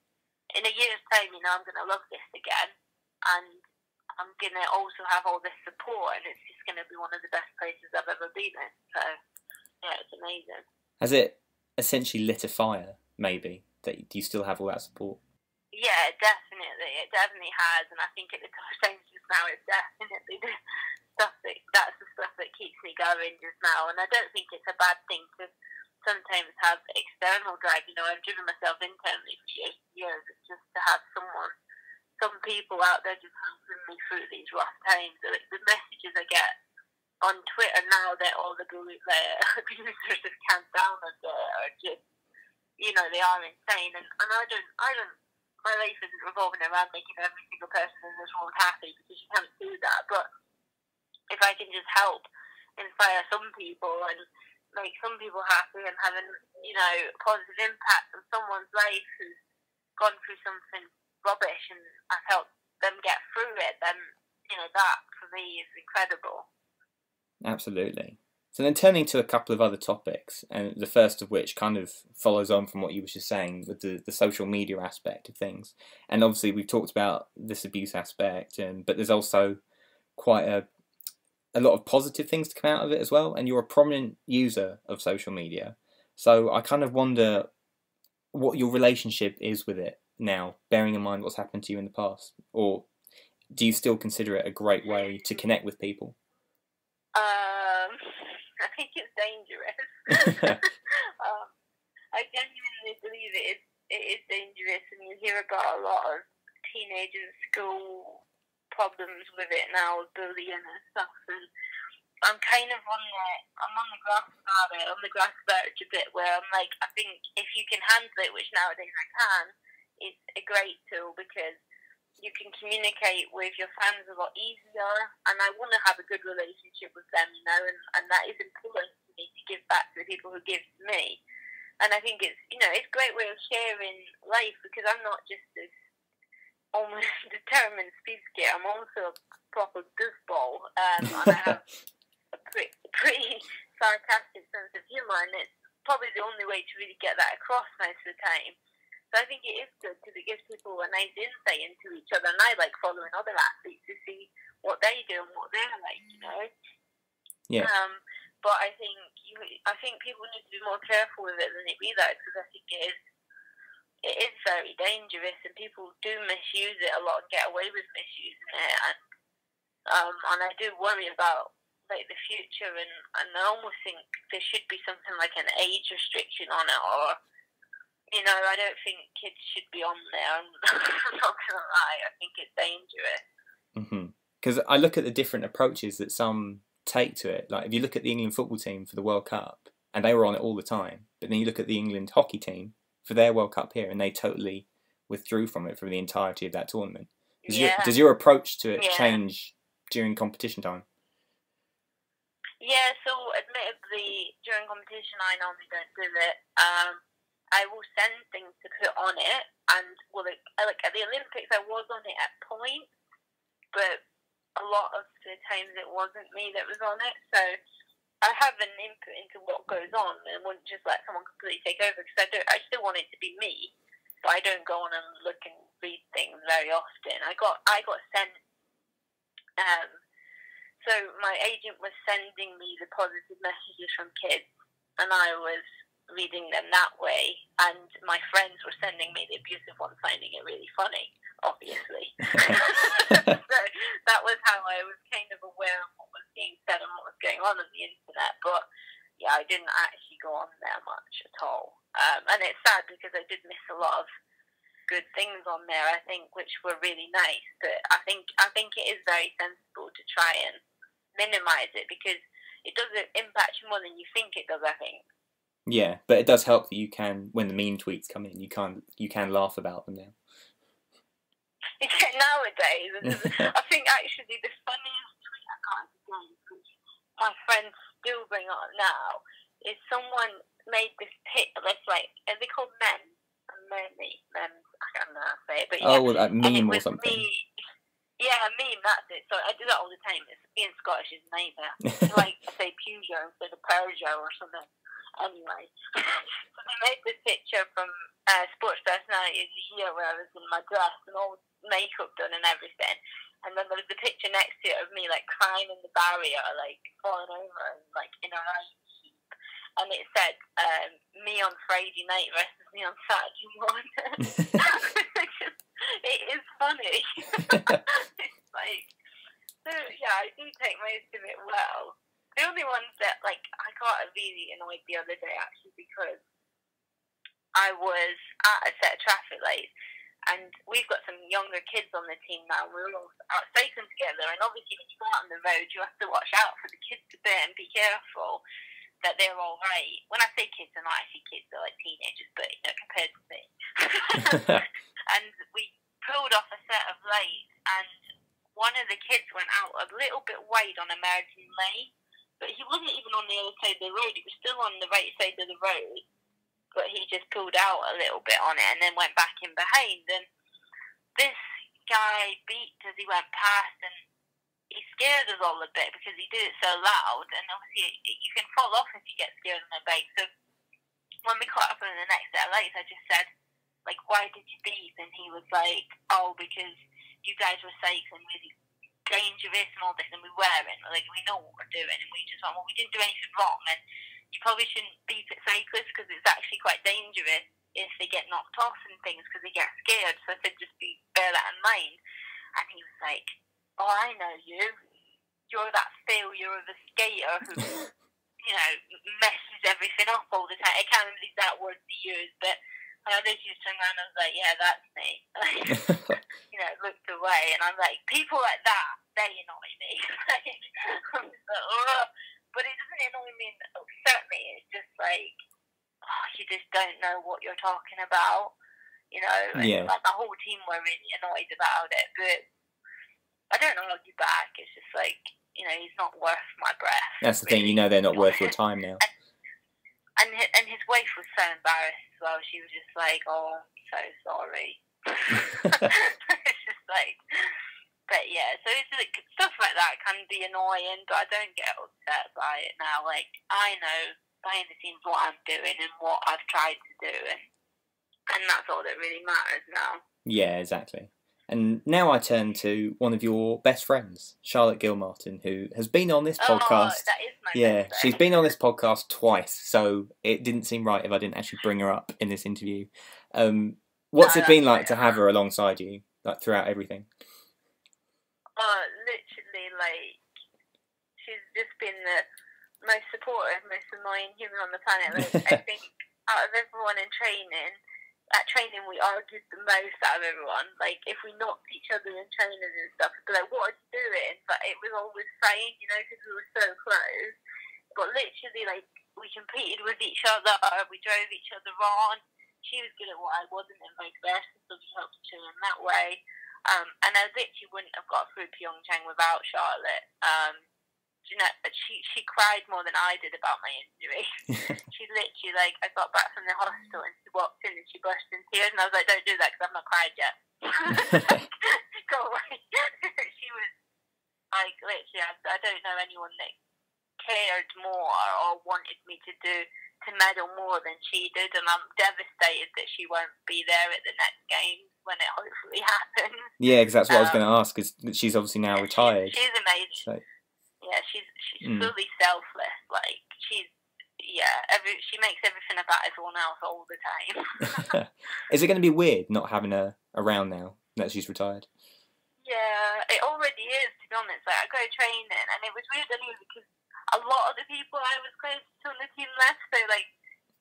in a year's time, you know, I'm going to love this again, and I'm going to also have all this support, and it's just going to be one of the best places I've ever been in. So, yeah, it's amazing. Has it essentially lit a fire, maybe, that do you still have all that support? Yeah, definitely. It definitely has, and I think at the times just now, it's definitely the stuff that, that's the stuff that keeps me going just now, and I don't think it's a bad thing to sometimes have external drag. You know, I've driven myself internally for eight years just to have someone, some people out there just helping me through these rough times. Like, the messages I get on Twitter now that all the abusers have camped down on there are just, you know, they are insane. And, and I don't, I don't, my life isn't revolving around making every single person in this world happy, because you can't do that. But if I can just help inspire some people and make some people happy and having, you know, positive impact on someone's life who's gone through something rubbish and I've helped them get through it, then, you know, that for me is incredible. Absolutely. So then turning to a couple of other topics, and the first of which kind of follows on from what you were just saying with the, the social media aspect of things. And obviously we've talked about this abuse aspect, and but there's also quite a a lot of positive things to come out of it as well, and you're a prominent user of social media. So I kind of wonder what your relationship is with it now, bearing in mind what's happened to you in the past, or do you still consider it a great way to connect with people? Um, I think it's dangerous. um, I genuinely believe it is, it is dangerous, and you hear about a lot of teenagers at school problems with it now, bullying and stuff, and I'm kind of on the, I'm on the grass about it, on the grass verge a bit, where I'm like, I think if you can handle it, which nowadays I can, it's a great tool, because you can communicate with your fans a lot easier, and I want to have a good relationship with them, you know, and, and that is important to me, to give back to the people who give to me. And I think it's, you know, it's a great way of sharing life, because I'm not just this almost determined speed skate, I'm also a proper goofball, um, and I have a pretty, pretty sarcastic sense of humour, and it's probably the only way to really get that across most of the time. So I think it is good, because it gives people a nice insight into each other, and I like following other athletes to see what they do and what they're like, you know. Yeah. Um, but I think you, I think people need to be more careful with it than they realise, because I think it is it is very dangerous, and people do misuse it a lot and get away with misusing it, and um, and I do worry about like the future, and, and I almost think there should be something like an age restriction on it, or, you know, I don't think kids should be on there, I'm not going to lie, I think it's dangerous. Because mm-hmm. I look at the different approaches that some take to it, like if you look at the England football team for the World Cup, and they were on it all the time, but then you look at the England hockey team for their World Cup here, and they totally withdrew from it for the entirety of that tournament. Does, yeah. your, does your approach to it yeah. change during competition time? Yeah, so admittedly, during competition I normally don't do it. Um, I will send things to put on it, and well, like, like at the Olympics I was on it at points, but a lot of the times it wasn't me that was on it, so I have an input into what goes on, and wouldn't just let someone completely take over, because I don't. I still want it to be me, but I don't go on and look and read things very often. I got I got sent. Um, so my agent was sending me the positive messages from kids, and I was reading them that way. And my friends were sending me the abusive ones, finding it really funny, obviously. So that was how I was kind of aware of what was being said and what was going on on the internet. But yeah, I didn't actually go on there much at all. Um, and it's sad, because I did miss a lot of good things on there, I think, which were really nice. But I think I think it is very sensible to try and minimise it, because it doesn't impact you more than you think it does, I think. Yeah, but it does help that you can, when the mean tweets come in, you can you can laugh about them now. Yeah, nowadays, I think actually the funniest tweet I can't think, which my friends still bring up now, is someone made this pit, this like, are they called men? Men, men, I don't know how to say it, but yeah. Oh, like meme or something. Me, yeah, meme, that's it. So I do that all the time. It's being Scottish is a nightmare. Like I say Peugeot instead of Peugeot or something. Anyway, so they made this picture from uh, Sports Personality of the Year, where I was in my dress and all makeup done and everything, And then there was the picture next to it of me, like, crying in the barrier, like, falling over and, like, in a ice heap. And it said, um, me on Friday night versus me on Saturday morning. It is funny. It's like, so, yeah, I do take most of it well. The only ones that, like, I got really annoyed the other day, actually, because I was at a set of traffic lights. And we've got some younger kids on the team now. We're all out cycling together. And obviously when you go out on the road, you have to watch out for the kids a bit and be careful that they're all right. When I say kids, they're not actually kids. They're like teenagers, but you know, compared to me. And we pulled off a set of lights. And one of the kids went out a little bit wide on emergency lane. But he wasn't even on the other side of the road. He was still on the right side of the road. But he just pulled out a little bit on it and then went back in behind. And this guy beeped as he went past, and he scared us all a bit because he did it so loud. And obviously, you can fall off if you get scared on a bike. So when we caught up on the next set of lights, I just said, like, why did you beep? And he was like, oh, because you guys were cycling really dangerous and all this, and we weren't. Like, we know what we're doing. And we just went, well, we didn't do anything wrong. And you probably shouldn't beep at cyclists because it's actually quite dangerous if they get knocked off and things because they get scared. So I said, just be, bear that in mind. And he was like, oh, I know you. You're that failure of a skater who, you know, messes everything up all the time. I can't remember the exact words he used, but I literally just turned around and I was like, yeah, that's me. Like, you know, looked away. And I'm like, people like that, they annoy me. Like, I'm just like, oh. But it doesn't annoy me and upset me. It's just like, oh, you just don't know what you're talking about, you know. Yeah. Like, the whole team were really annoyed about it, but I don't argue back. It's just like, you know, he's not worth my breath. That's the really. thing, you know, they're not worth your time now. And, and and his wife was so embarrassed as well. She was just like, oh, I'm so sorry. It's just like. But yeah, so it's like, stuff like that can be annoying, but I don't get upset by it now. Like, I know behind the scenes what I'm doing and what I've tried to do, and, and that's all that really matters now. Yeah, exactly. And now I turn to one of your best friends, Charlotte Gilmartin, who has been on this oh, podcast. That is my yeah, best friend. She's been on this podcast twice, so it didn't seem right if I didn't actually bring her up in this interview. Um, what's no, it been like to have her alongside you, like throughout everything? Oh, literally, like, she's just been the most supportive, most annoying human on the planet. Like, I think out of everyone in training, at training we argued the most out of everyone. Like, if we knocked each other in trainers and stuff, we'd be like, what are you doing? But it was always fine, you know, because we were so close. But literally, like, we competed with each other, we drove each other on. She was good at what I wasn't, and vice versa, so we helped each other in that way. Um, and I literally wouldn't have got through Pyeongchang without Charlotte. Um, Jeanette, she she cried more than I did about my injury. She literally, like, I got back from the hospital and she walked in and she burst in tears, and I was like, don't do that because I've not cried yet. Go away. She was, like, literally, I, I don't know anyone that cared more or wanted me to do to medal more than she did, and I'm devastated that she won't be there at the next game when it hopefully happens. Yeah, because that's what um, I was going to ask, because she's obviously now retired. She's, she's amazing. So. Yeah, she's she's mm. fully selfless. Like, she's, yeah, every, she makes everything about everyone else all the time. Is it going to be weird not having her around now that she's retired? Yeah, it already is, to be honest. Like, I go training, and it was weird anyway because a lot of the people I was close to on the team left, so, like,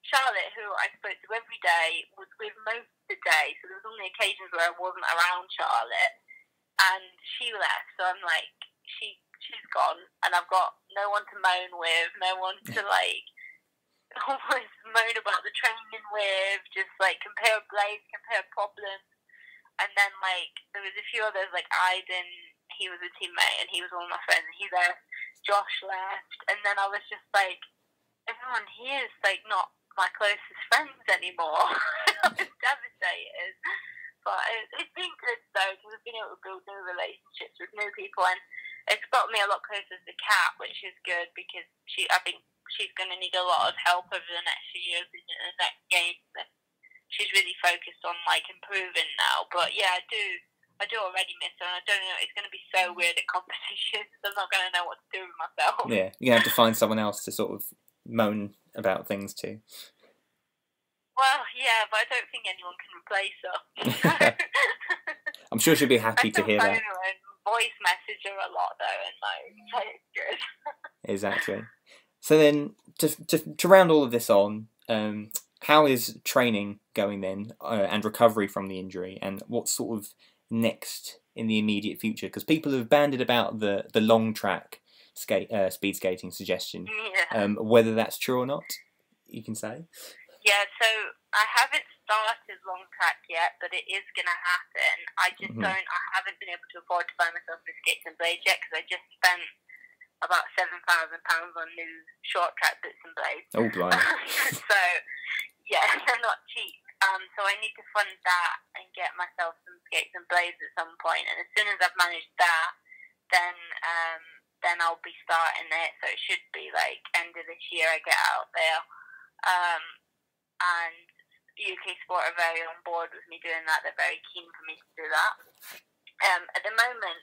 Charlotte, who I spoke to every day, was with most of the day, so there was only occasions where I wasn't around Charlotte, and she left, so I'm like, she, she's gone, and I've got no one to moan with, no one to, like, always moan about the training with, just, like, compare blades, compare problems, and then, like, there was a few others, like, Aiden, he was a teammate, and he was one of my friends, and he left, Josh left, and then I was just like, everyone here is, like, not my closest friends anymore. I was devastated, but it, it's been good though, because I've been able to build new relationships with new people, and it's got me a lot closer to Kat, which is good, because she, I think she's going to need a lot of help over the next few years in the next game. She's really focused on, like, improving now, but yeah, I do I do already miss her, and I don't know, it's going to be so weird at competitions, I'm not going to know what to do with myself. Yeah, you're going to have to find someone else to sort of moan about things to. Well, yeah, but I don't think anyone can replace her. I'm sure she'll be happy I to hear that. I voice message her a lot, though, and like, it's good. Exactly. So then, to, to, to round all of this on, um, how is training going then, uh, and recovery from the injury, and what sort of next in the immediate future? Because people have banded about the, the long track skate uh, speed skating suggestion. Yeah. Um, whether that's true or not, you can say. Yeah, so I haven't started long track yet, but it is going to happen. I just mm-hmm. don't, I haven't been able to afford to buy myself new skates and blades yet, because I just spent about seven thousand pounds on new short track boots and blades. Oh, blimey. So, yeah, they're not cheap. Um, so I need to fund that and get myself some skates and blades at some point. And as soon as I've managed that, then um, then I'll be starting it. So it should be like end of this year I get out there. Um, and U K Sport are very on board with me doing that. They're very keen for me to do that. Um, at the moment,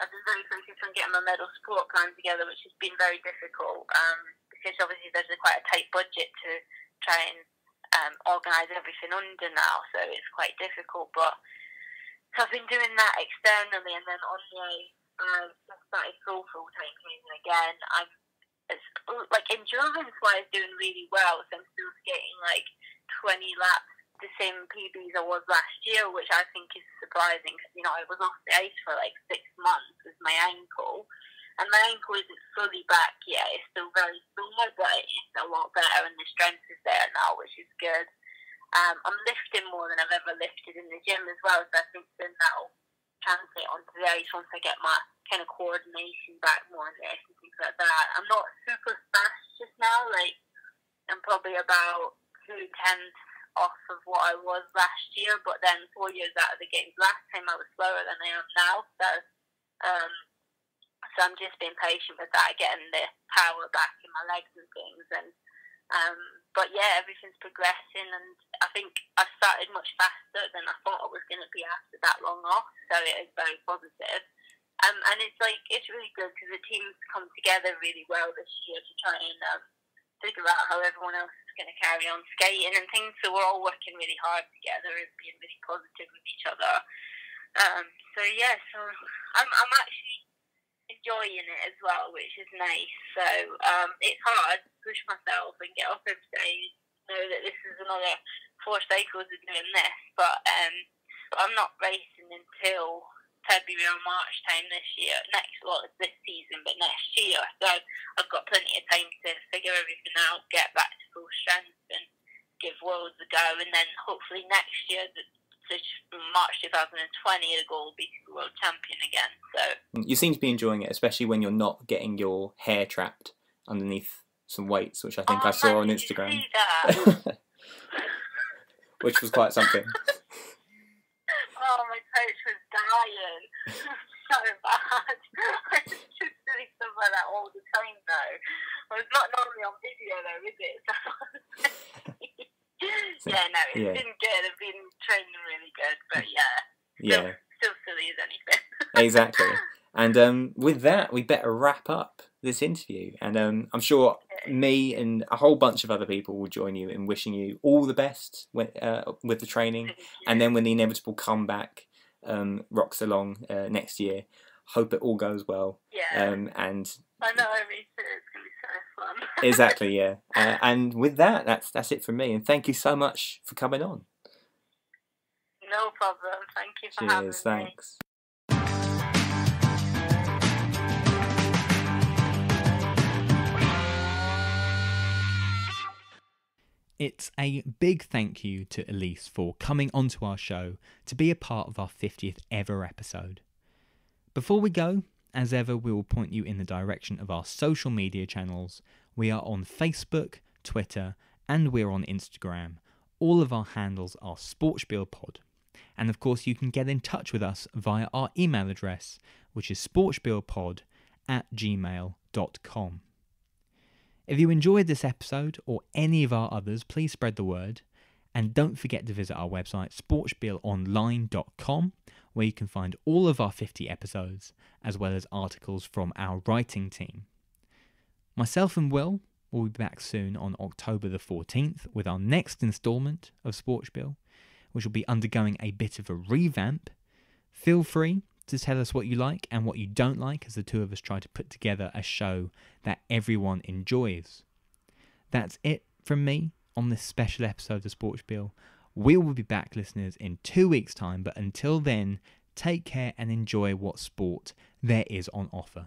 I've been very focused on getting my medal sport plan together, which has been very difficult um, because obviously there's a quite a tight budget to try and um, organise everything under now, so it's quite difficult. But so I've been doing that externally, and then on the um, started full full time training again. I'm It's, like endurance-wise, doing really well. So I'm still skating like twenty laps, the same P Bs I was last year, which I think is surprising. Cause, you know, I was off the ice for like six months with my ankle, and my ankle isn't fully back yet. It's still very sore, but it's a lot better, and the strength is there now, which is good. Um, I'm lifting more than I've ever lifted in the gym as well, so I think then that'll translate onto the ice once I get my kind of coordination back more and things like that. I'm not super fast just now, like I'm probably about two tenths off of what I was last year, but then four years out of the games last time I was slower than I am now, so um, so I'm just being patient with that, getting the power back in my legs and things, and um, but yeah, everything's progressing, and I think I've started much faster than I thought I was going to be after that long off, so it is very positive. Um, and it's like, it's really good because the team's come together really well this year to try and um, figure out how everyone else is going to carry on skating and things. So we're all working really hard together and being really positive with each other. Um, so yeah, so I'm I'm actually enjoying it as well, which is nice. So um, it's hard to push myself and get up every day, know that this is another four cycles of doing this, but um, I'm not racing until February or March time this year, next, well, it's this season, but next year, so I've got plenty of time to figure everything out, get back to full strength and give Worlds a go, and then hopefully next year, March twenty twenty, the goal will be to be world champion again. So you seem to be enjoying it, especially when you're not getting your hair trapped underneath some weights, which I think oh, I saw man, on Instagram. Did you see that? Which was quite something. Oh, my coach was dying. So bad. I was just doing stuff like that all the time, though. Well, it's not normally on video, though, is it? So, yeah, no, it's yeah. been good. I've been training really good, but yeah. Yeah. Still, still silly as anything. Exactly. And um, with that, we better wrap up this interview. And um, I'm sure me and a whole bunch of other people will join you in wishing you all the best with, uh, with the training. And then when the inevitable comeback um, rocks along uh, next year, hope it all goes well. Yeah. Um, and I know, I mean, it's going to be so fun. Exactly, yeah. Uh, and with that, that's, that's it from me. And thank you so much for coming on. No problem. Thank you for Cheers, having thanks. me. Thanks. It's a big thank you to Elise for coming onto our show to be a part of our fiftieth ever episode. Before we go, as ever, we will point you in the direction of our social media channels. We are on Facebook, Twitter, and we're on Instagram. All of our handles are SportspielPod. And of course, you can get in touch with us via our email address, which is sportspielpod at gmail dot com. If you enjoyed this episode or any of our others, please spread the word. And don't forget to visit our website, sportspielonline dot com, where you can find all of our fifty episodes, as well as articles from our writing team. Myself and Will will be back soon on October the fourteenth with our next instalment of Sportspiel, which will be undergoing a bit of a revamp. Feel free to tell us what you like and what you don't like as the two of us try to put together a show that everyone enjoys. That's it from me on this special episode of Sportspiel. We will be back, listeners, in two weeks' time, but until then, take care and enjoy what sport there is on offer.